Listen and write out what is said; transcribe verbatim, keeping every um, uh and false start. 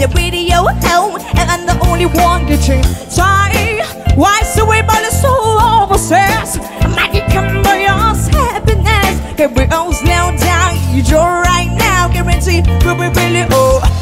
in the radio, oh, and I'm the only one getting tired. Why so we bother so overseas? Might become my own happiness. Can we all slow down? You're right now, guarantee we'll be really old.